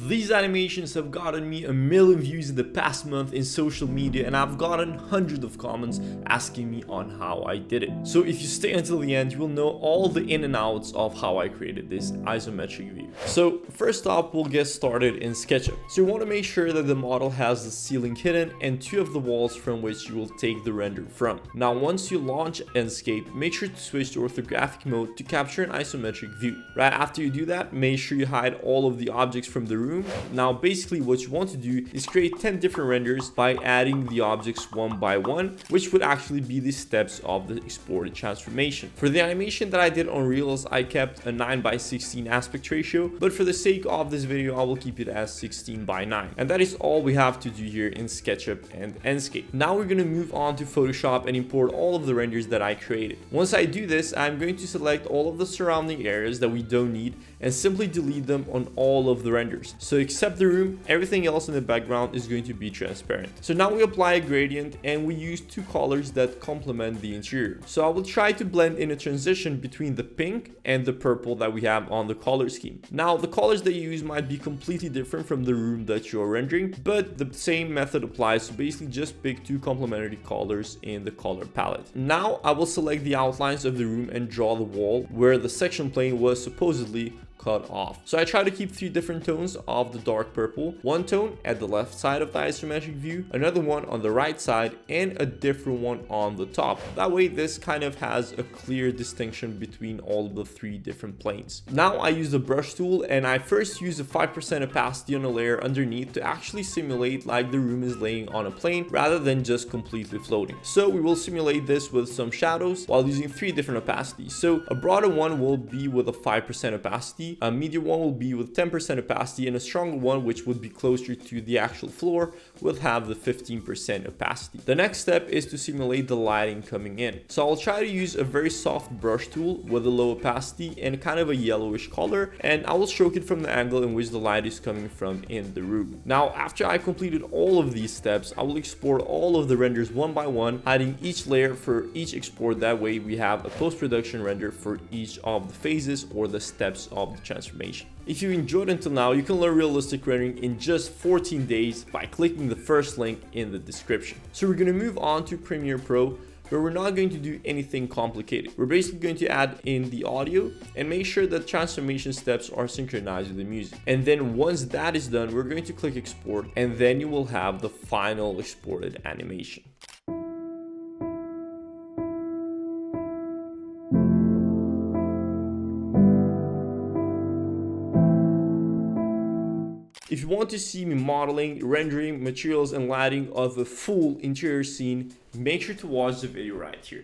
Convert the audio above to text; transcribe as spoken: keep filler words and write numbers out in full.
These animations have gotten me a million views in the past month in social media, and I've gotten hundreds of comments asking me on how I did it. So if you stay until the end, you will know all the in and outs of how I created this isometric view. So first up, we'll get started in SketchUp. So you want to make sure that the model has the ceiling hidden and two of the walls from which you will take the render from. Now once you launch Enscape, make sure to switch to orthographic mode to capture an isometric view. Right after you do that, make sure you hide all of the objects from the room. Now basically what you want to do is create ten different renders by adding the objects one by one, which would actually be the steps of the exported transformation. For the animation that I did on Reels, I kept a nine by sixteen aspect ratio, but for the sake of this video I will keep it as sixteen by nine. And that is all we have to do here in SketchUp and Enscape. Now we're going to move on to Photoshop and import all of the renders that I created. Once I do this, I'm going to select all of the surrounding areas that we don't need and simply delete them on all of the renders. So except the room, everything else in the background is going to be transparent. So now we apply a gradient and we use two colors that complement the interior. So I will try to blend in a transition between the pink and the purple that we have on the color scheme. Now the colors that you use might be completely different from the room that you're rendering, but the same method applies. So basically just pick two complementary colors in the color palette. Now I will select the outlines of the room and draw the wall where the section plane was supposedly cut off. So I try to keep three different tones of the dark purple, one tone at the left side of the isometric view, another one on the right side, and a different one on the top. That way this kind of has a clear distinction between all of the three different planes. Now I use the brush tool and I first use a five percent opacity on a layer underneath to actually simulate like the room is laying on a plane rather than just completely floating. So we will simulate this with some shadows while using three different opacities. So a broader one will be with a five percent opacity, a medium one will be with ten percent opacity, and a stronger one, which would be closer to the actual floor, will have the fifteen percent opacity. The next step is to simulate the lighting coming in. So I'll try to use a very soft brush tool with a low opacity and kind of a yellowish color, and I will stroke it from the angle in which the light is coming from in the room. Now after I completed all of these steps, I will export all of the renders one by one, hiding each layer for each export. That way we have a post-production render for each of the phases or the steps of the transformation. If you enjoyed until now, you can learn realistic rendering in just fourteen days by clicking the first link in the description. So we're going to move on to Premiere Pro, but we're not going to do anything complicated. We're basically going to add in the audio and make sure that transformation steps are synchronized with the music. And then once that is done, we're going to click export, and then you will have the final exported animation. If you want to see me modeling, rendering, materials, and lighting of a full interior scene, make sure to watch the video right here.